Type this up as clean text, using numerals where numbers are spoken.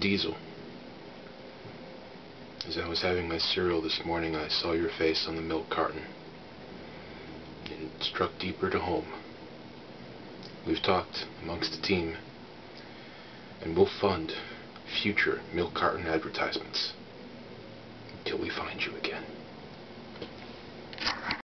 Diesel. As I was having my cereal this morning, I saw your face on the milk carton. It struck deeper to home. We've talked amongst the team, and we'll fund future milk carton advertisements until we find you again.